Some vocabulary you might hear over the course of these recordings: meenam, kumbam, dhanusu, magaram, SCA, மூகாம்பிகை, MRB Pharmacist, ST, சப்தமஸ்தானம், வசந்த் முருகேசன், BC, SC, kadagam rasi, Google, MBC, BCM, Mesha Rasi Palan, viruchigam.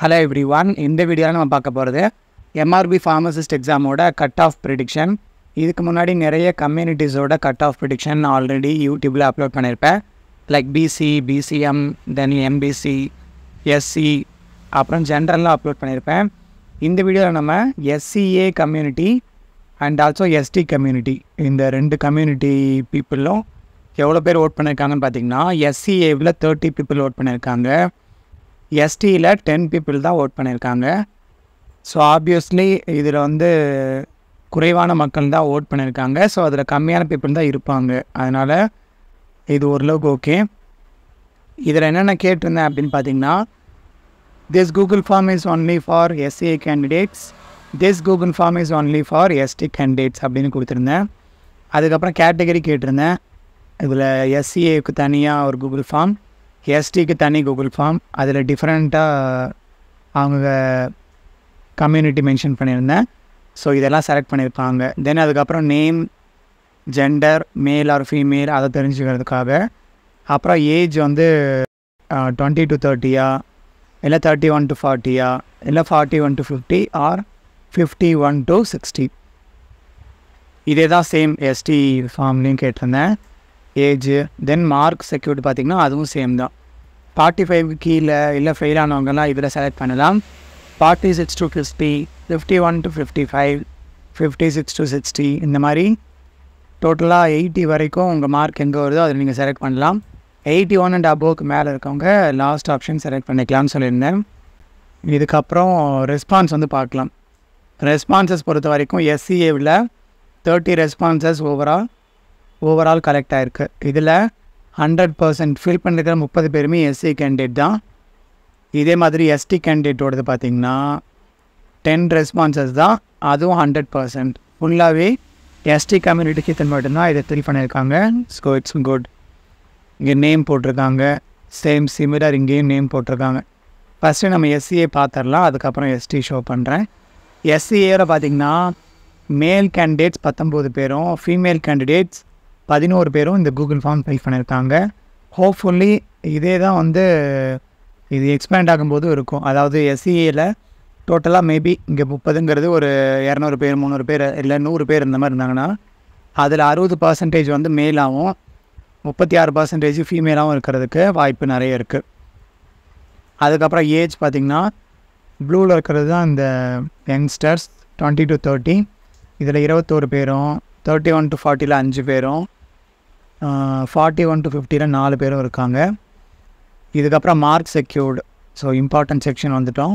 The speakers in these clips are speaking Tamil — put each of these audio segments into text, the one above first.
Hello everyone, in this video, we will talk about MRB Pharmacist exam cut-off prediction. This is the communities cut-off prediction already YouTube upload like BC, BCM, then MBC, SC, and general upload. In this video, we have SCA community and also ST community. In the two community people, how many people vote? SCA 30 people vote. ST 10 people vote pannirukanga. So obviously idhula kuraivaana makkal da vote pannirukanga. So adra kammiyana people da irupanga. Adanal idhu orlukku okay. Idhula enna ketrundha appdin pathina, this Google form is only for SCA candidates, this Google form is only for ST candidates appdin kuduthirundhen. Adukapra category ketrundhen, idhula SCA ku thaniya or Google form, ST க்கு தனி Google form, அதில் டிஃப்ரெண்ட்டாக அவங்க கம்யூனிட்டி மென்ஷன் பண்ணியிருந்தேன். ஸோ இதெல்லாம் செலக்ட் பண்ணியிருப்பாங்க. தென் அதுக்கப்புறம் name, gender, male or female அதை தெரிஞ்சுக்கிறதுக்காக, அப்புறம் ஏஜ் 20 to 30 இல்லை 31 to 40 இல்லை 41 to 50 ஆர் 51 to 60. இதே தான் சேம் எஸ்டி ஃபார்ம்லேயும் கேட்டிருந்தேன். ஏஜ் தென் மார்க் செக்யூர்டு பார்த்திங்கன்னா அதுவும் சேம் தான். 45 கீழே இல்லை ஃபெயில் ஆனவங்கலாம் இதில் செலக்ட் பண்ணலாம். 46 to 50, 51 to 55, 56 to 60, இந்த மாதிரி டோட்டலாக 80 வரைக்கும் உங்கள் மார்க் எங்கே வருதோ அதை நீங்கள் செலக்ட் பண்ணலாம். 81 and above மேலே இருக்கவங்க லாஸ்ட் ஆப்ஷன் செலக்ட் பண்ணிக்கலாம்னு சொல்லியிருந்தேன். இதுக்கப்புறம் ரெஸ்பான்ஸ் பார்க்கலாம். ரெஸ்பான்சஸ் பொறுத்த வரைக்கும் SCAவில் 30 ரெஸ்பான்சஸ் ஓவரால் கலெக்டாக இருக்குது. இதில் 100% ஃபில் பண்ணிருக்கிற 30 பேருமே SC கேண்டிடேட் தான். இதே மாதிரி ST கேண்டிடேட்டோடது பார்த்திங்கன்னா 10 ரெஸ்பான்சஸ் தான், அதுவும் 100% ஃபுல்லாகவே ST கம்யூனிட்டிக்கு இத்தனை மட்டும்தான் இதை ஃபில் பண்ணியிருக்காங்க. So it's good. இங்கே நேம் போட்டிருக்காங்க, சேம் சிமிலர் இங்கேயும் நேம் போட்டிருக்காங்க. ஃபஸ்ட்டு நம்ம SCA பார்த்துடலாம், அதுக்கப்புறம் ST ஷோ பண்ணுறேன். SCAவில் பார்த்திங்கன்னா மேல் கேண்டிடேட்ஸ் 19 பேரும், ஃபீமேல் கேண்டிடேட்ஸ் 11 பேரும் இந்த கூகுள் ஃபார்ம் ஃபில் பண்ணியிருக்காங்க. ஹோப்ஃபுல்லி இதே தான் இது எக்ஸ்பேண்ட் ஆகும்போது இருக்கும். அதாவது SCAவில் டோட்டலாக மேபி இங்கே 30ங்கிறது ஒரு 200 பேர், 300 பேர் இல்லை 100 பேர் இந்த மாதிரி இருந்தாங்கன்னா அதில் 60% மேலாகவும் 36% ஃபீமேலாகவும் இருக்கிறதுக்கு வாய்ப்பு நிறைய இருக்குது. அதுக்கப்புறம் ஏஜ் பார்த்திங்கன்னா ப்ளூவில் இருக்கிறது தான் இந்த யங்ஸ்டர்ஸ் 20 to 30, இதில் 21 பேரும், 31 to 40 5 பேரும், 41 to 50 4 பேரும் இருக்காங்க. இதுக்கப்புறம் mark secured, so important section வந்துட்டோம்.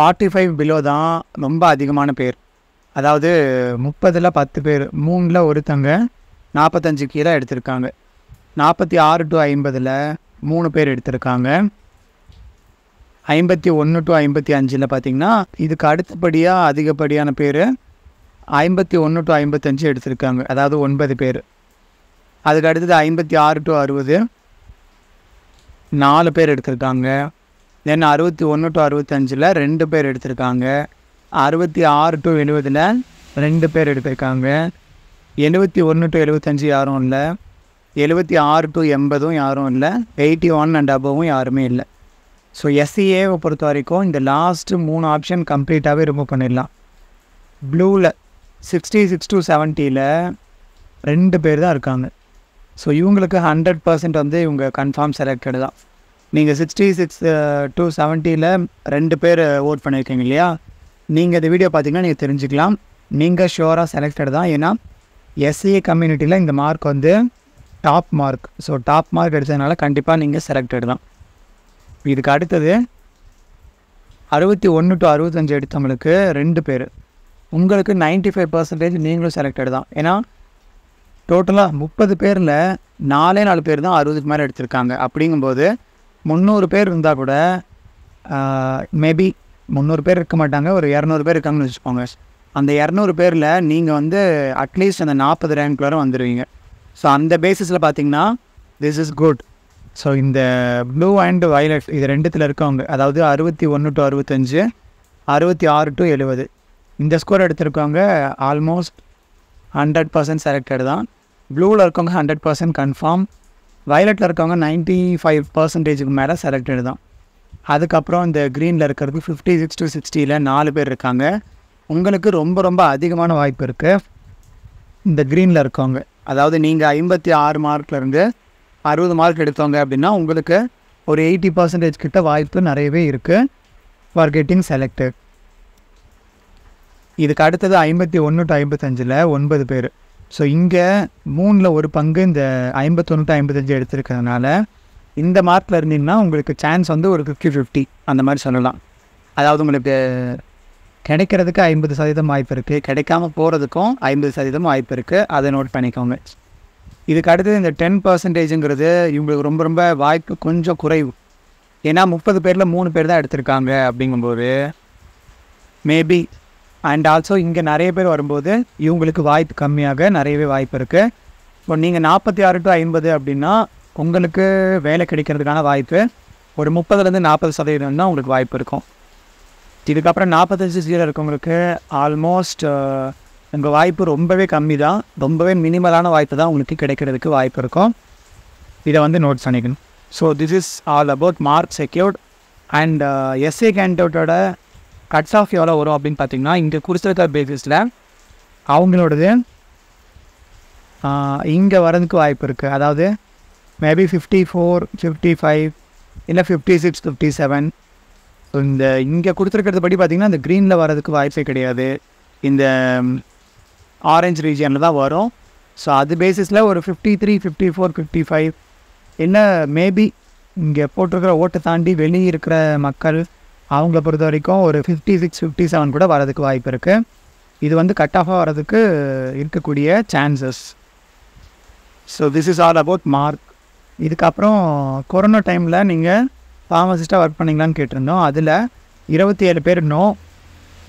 45 below தான் ரொம்ப அதிகமான பேர். அதாவது 30ல் 10 பேர், 3ல் ஒருத்தங்க 45 கீழே எடுத்திருக்காங்க. 46 to 50 3 பேர் எடுத்திருக்காங்க. 51 to 55 பார்த்திங்கன்னா இதுக்கு அடுத்தபடியாக அதிகப்படியான பேர் 51 to 55 எடுத்திருக்காங்க, அதாவது 9 பேர். அதுக்கு அடுத்தது 56 to 60 4 பேர் எடுத்திருக்காங்க. தென் 61 to 65 2 பேர் எடுத்திருக்காங்க. 66 to 70 2 பேர் எடுத்திருக்காங்க. 71 to 75 யாரும் இல்லை. 76 to 80 யாரும் இல்லை. 81 and above யாருமே இல்லை. ஸோ SCAவை பொறுத்த வரைக்கும் இந்த லாஸ்ட்டு 3 ஆப்ஷன் கம்ப்ளீட்டாகவே ரிமூவ் பண்ணிடலாம். ப்ளூவில் 66 to 70 2 பேர் தான் இருக்காங்க. ஸோ இவங்களுக்கு 100% இவங்க கன்ஃபார்ம் செலக்டட் தான். நீங்கள் 66 to 70 2 பேர் ஓட் பண்ணியிருக்கீங்க இல்லையா, நீங்கள் இந்த வீடியோ பார்த்தீங்கன்னா நீங்கள் தெரிஞ்சுக்கலாம். நீங்கள் ஷுவராக செலக்டட் தான். ஏன்னா SCA கம்யூனிட்டியில் இந்த mark top mark. So top mark எடுத்ததுனால கண்டிப்பாக நீங்கள் செலக்டட் தான். இதுக்கு அடுத்தது 61 to 65 எடுத்தவங்களுக்கு 2 பேர். உங்களுக்கு 95% நீங்களும் செலக்டட் தான். ஏன்னா டோட்டலாக 30 பேரில் 4 பேர் தான் 60க்கு மேலே எடுத்திருக்காங்க. அப்படிங்கும்போது 300 பேர் இருந்தால் கூட மேபி 300 பேர் இருக்க மாட்டாங்க, ஒரு 200 பேர் இருக்காங்கன்னு வச்சுக்கோங்க. அந்த 200 பேரில் நீங்கள் அட்லீஸ்ட் அந்த 40 ரேங்க் வரை வந்துடுவீங்க. ஸோ அந்த பேசிஸில் பார்த்திங்கன்னா திஸ் இஸ் குட். ஸோ இந்த ப்ளூ அண்ட் வயலட் இது 2ல் இருக்கவங்க, அதாவது 61 to 65 66 to 70 இந்த ஸ்கோர் எடுத்திருக்கவங்க ஆல்மோஸ்ட் 100% செலக்டட் தான். ப்ளூவில் இருக்கவங்க 100% கன்ஃபார்ம், வயலட்டில் இருக்கவங்க 95%க்கு மேலே செலக்டட் தான். அதுக்கப்புறம் இந்த க்ரீனில் இருக்கிறது 56 to 60ல் 4 பேர் இருக்காங்க. உங்களுக்கு ரொம்ப ரொம்ப அதிகமான வாய்ப்பு இருக்குது இந்த க்ரீனில் இருக்கவங்க. அதாவது நீங்கள் 56 மார்க்லேருந்து 60 மார்க் எடுத்தவங்க அப்படின்னா உங்களுக்கு ஒரு 80% கிட்ட வாய்ப்பு நிறையவே இருக்குது ஃபார் கெட்டிங் செலக்டட். இதுக்கு அடுத்தது 51 to 55ல் 9 பேர். ஸோ இங்கே 3ல் 1 பங்கு இந்த 51 to 55 எடுத்துருக்கிறதுனால இந்த மார்க்கில் இருந்தீங்கன்னா உங்களுக்கு சான்ஸ் வந்து ஒரு 50-50 அந்த மாதிரி சொல்லலாம். அதாவது உங்களுக்கு கிடைக்கிறதுக்கு 50% வாய்ப்பு இருக்குது, கிடைக்காம போகிறதுக்கும் 50% வாய்ப்பு இருக்குது. அதை நோட் பண்ணிக்கோங்க. இதுக்கு அடுத்தது இந்த 10%ங்கிறது இவங்களுக்கு ரொம்ப ரொம்ப வாய்ப்பு கொஞ்சம் குறைவு. ஏன்னா 30 பேரில் 3 பேர் தான் எடுத்திருக்காங்க அப்படிங்கும்போது மேபி, அண்ட் ஆல்சோ இங்கே நிறைய பேர் வரும்போது இவங்களுக்கு வாய்ப்பு கம்மியாக நிறையவே வாய்ப்பு இருக்குது. இப்போ நீங்கள் 46 to 50 அப்படின்னா உங்களுக்கு வேலை கிடைக்கிறதுக்கான வாய்ப்பு ஒரு 30லேருந்து 40% தான் உங்களுக்கு வாய்ப்பு இருக்கும். இதுக்கப்புறம் 45 இருக்கவங்களுக்கு ஆல்மோஸ்ட் உங்கள் வாய்ப்பு ரொம்பவே கம்மி தான், ரொம்பவே மினிமலான வாய்ப்பு தான் உங்களுக்கு கிடைக்கிறதுக்கு வாய்ப்பு இருக்கும். இதை வந்து நோட்ஸ் பண்ணிக்கணும். So this is all about mark secured. And SA கேண்டிடேட்டோட கட்ஸ் ஆஃப் எவ்வளோ வரும் அப்படின்னு பார்த்தீங்கன்னா, இங்கே குறிச்சிருக்கிற பேசிஸில் அவங்களோடது இங்கே வரதுக்கு வாய்ப்பு இருக்குது. அதாவது மேபி 54, 55 இல்லை 56, 57. ஸோ இந்த இங்கே கொடுத்துருக்கிறது படி பார்த்திங்கன்னா இந்த க்ரீனில் வரதுக்கு வாய்ப்பே கிடையாது, இந்த ஆரஞ்சு ரீஜியனில் தான் வரும். ஸோ அது பேசிஸில் ஒரு 53, 54, 55 என்ன மேபி இங்கே போட்டிருக்கிற ஓட்டை தாண்டி வெளியே இருக்கிற மக்கள் அவங்கள பொறுத்த வரைக்கும் ஒரு 56, 57 கூட வரதுக்கு வாய்ப்பு இருக்குது. இது வந்து கட் ஆஃபாக வரதுக்கு இருக்கக்கூடிய chances. So this is all about mark. இதுக்கப்புறம் கொரோனா டைமில் நீங்கள் ஃபார்மசிஸ்ட்டாக ஒர்க் பண்ணிங்களான்னு கேட்டிருந்தோம். அதில் 27 பேர் நோ,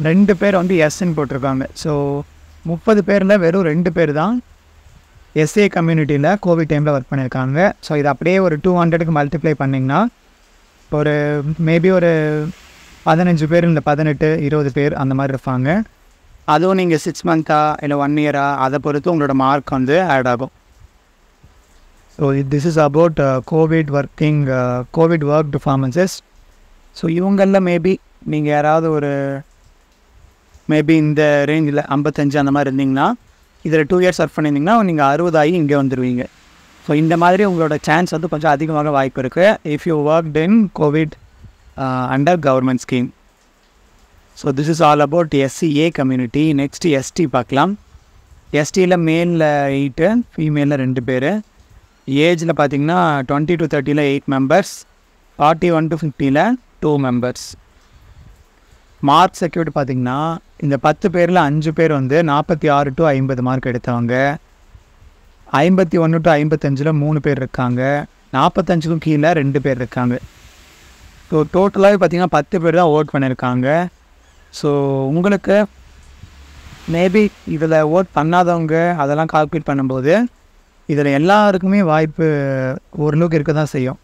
2 பேர் வந்து எஸ்ன்னு போட்டிருக்காங்க. ஸோ 30 பேரில் வெறும் 2 பேர் தான் எஸ்ஏ கம்யூனிட்டியில் கோவிட் டைமில் ஒர்க் பண்ணியிருக்காங்க. ஸோ இது அப்படியே ஒரு 200க்கு மல்டிப்ளை பண்ணிங்கன்னா ஒரு மேபி ஒரு 15 பேர் இல்லை 18, 20 பேர் அந்த மாதிரி இருப்பாங்க. அதுவும் நீங்கள் 6 மந்த்தா இல்லை 1 இயரா அதை பொறுத்து உங்களோட மார்க் வந்து ஆட் ஆகும். So this is about covid work pharmacist. So இவங்களில் மேபி நீங்கள் யாராவது ஒரு மேபி இந்த ரேஞ்சில் 55 அந்த மாதிரி இருந்தீங்கன்னா, இதில் 2 இயர்ஸ் ஒர்க் பண்ணியிருந்தீங்கன்னா நீங்கள் 60 ஆகி இங்கே வந்துடுவீங்க. ஸோ இந்த மாதிரி உங்களோட சான்ஸ் வந்து கொஞ்சம் அதிகமாக வாய்ப்பு இருக்குது if you worked in covid under government scheme. So this is all about SCA community. Next ST பார்க்கலாம். STயில் மேலில் 8, ஃபீமேலில் 2 பேர். ஏஜில் பார்த்திங்கன்னா 20 to 30ல் 8 மெம்பர்ஸ், 41 to 50ல் 2 மெம்பர்ஸ். மார்க் செக்யூர்டு பார்த்திங்கன்னா இந்த 10 பேரில் 5 பேர் வந்து 46 to 50 மார்க் எடுத்தவங்க, 51 to 55ல் 3 பேர் இருக்காங்க, 45க்கும் கீழே 2 பேர் இருக்காங்க. ஸோ டோட்டலாகவே பார்த்திங்கன்னா 10 பேர் தான் ஓட் பண்ணியிருக்காங்க. ஸோ உங்களுக்கு மேபி இதில் ஓட் பண்ணாதவங்க அதெல்லாம் கால்குலேட் பண்ணும்போது இதில் எல்லாருக்குமே வாய்ப்பு ஓரளவுக்கு இருக்க தான் செய்யும்.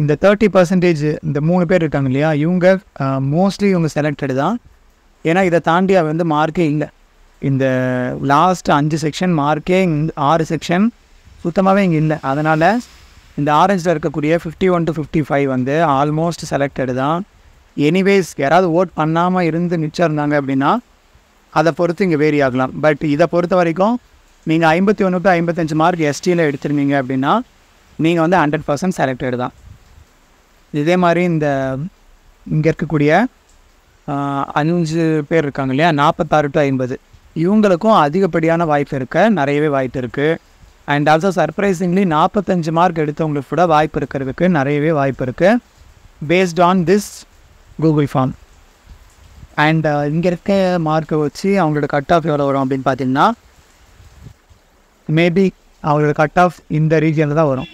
இந்த 30%, இந்த 3 பேர் இருக்காங்க இல்லையா, இவங்க மோஸ்ட்லி இவங்க செலக்டடு தான். ஏன்னா இதை தாண்டி அவ வந்து மார்க்கே இல்லை. இந்த லாஸ்ட் 5 செக்ஷன் மார்க்கே, 6 செக்ஷன் சுத்தமாகவே இங்கே இல்லை. அதனால் இந்த ஆரஞ்சில் இருக்கக்கூடிய 51 to 55 வந்து ஆல்மோஸ்ட் செலக்டடு தான். எனிவேஸ் யாராவது ஓட் பண்ணாமல் இருந்து மிச்சம் இருந்தாங்க அப்படின்னா அதை பொறுத்து இங்கே வேரி ஆகலாம். பட் இதை பொறுத்த வரைக்கும் நீங்கள் 51 to 55 மார்க் STயில் எடுத்துருந்தீங்க அப்படின்னா நீங்கள் வந்து 100% செலக்டடு தான். இதே மாதிரி இந்த இங்கே இருக்கக்கூடிய 5 பேர் இருக்காங்க இல்லையா, 46 to 50, இவங்களுக்கும் அதிகப்படியான வாய்ப்பு இருக்க நிறையவே வாய்ப்பு இருக்குது. அண்ட் ஆல்சோ சர்ப்ரைசிங்லி 45 மார்க் எடுத்தவங்களுக்கு கூட வாய்ப்பு இருக்கிறதுக்கு நிறையவே வாய்ப்பு இருக்குது based on this Google form. And இங்கே இருக்க மார்க்கை வச்சு அவங்களோட கட் ஆஃப் எவ்வளோ வரும் அப்படின்னு பார்த்தீங்கன்னா, மேபி அவங்களோட கட் ஆஃப் இந்த ரீஜனில் தான் வரும்.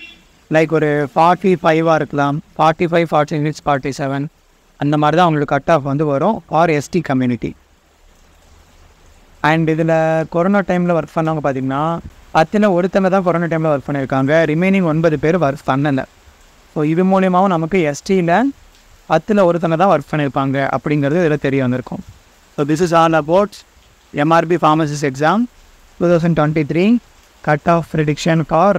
லைக் ஒரு 45ஆக இருக்கலாம், 45, 46, 47 அந்த மாதிரி தான் அவங்களோட கட் ஆஃப் வந்து வரும் ஃபார் ST கம்யூனிட்டி. அண்ட் இதில் கொரோனா டைமில் ஒர்க் பண்ணவங்க பார்த்திங்கன்னா 10ல் 1 தான் கொரோனா டைமில் ஒர்க் பண்ணியிருக்காங்க, ரிமைனிங் 9 பேர் ஒர்க் பண்ணலை. ஸோ இது மூலியமாகவும் நமக்கு STயில் 10ல் 1 தான் ஒர்க் பண்ணியிருப்பாங்க அப்படிங்கிறது இதில் தெரிய வந்திருக்கும். So this is all about MRB pharmacist exam 2023 cut off prediction for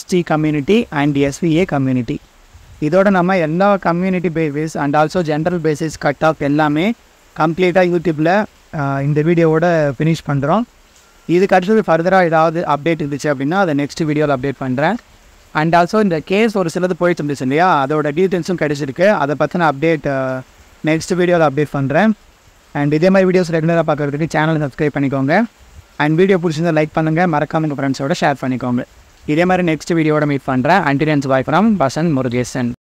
ST community and SCA community. இதோட நம்ம எல்லா community base and also general basis cut off எல்லாமே கம்ப்ளீட்டாக யூடியூப்பில் இந்த வீடியோவோட ஃபினிஷ் பண்ணுறோம். இதுக்கு அடுத்தது ஃபர்தராக ஏதாவது அப்டேட் இருந்துச்சு அப்படின்னா அதை நெக்ஸ்ட் வீடியோவில் அப்டேட் பண்ணுறேன். அண்ட் ஆல்சோ இந்த கேஸ் ஒரு சிலது போயிட்டு இருந்துச்சு இல்லையா, அதோட டீட்டெயில்ஸும் கிடச்சிருக்கு. அதை பற்றின அப்டேட் நெக்ஸ்ட் வீடியோவில் அப்டேட் பண்ணுறேன். அண்ட் இதே மாதிரி வீடியோஸ் ரெகுலராக பார்க்குறதுக்கு சேனலை சப்ஸ்கிரைப் பண்ணிக்கோங்க. அண்ட் வீடியோ பிடிச்சிருந்தால் லைக் பண்ணுங்கள், மறக்காம உங்கள் ஃப்ரெண்ட்ஸோட ஷேர் பண்ணிக்கோங்க. இதே மாதிரி நெக்ஸ்ட் வீடியோட மீட் பண்ணுறேன். அண்டினியன்ஸ் பாய் ஃப்ரம் வசந்த் முருகேசன்.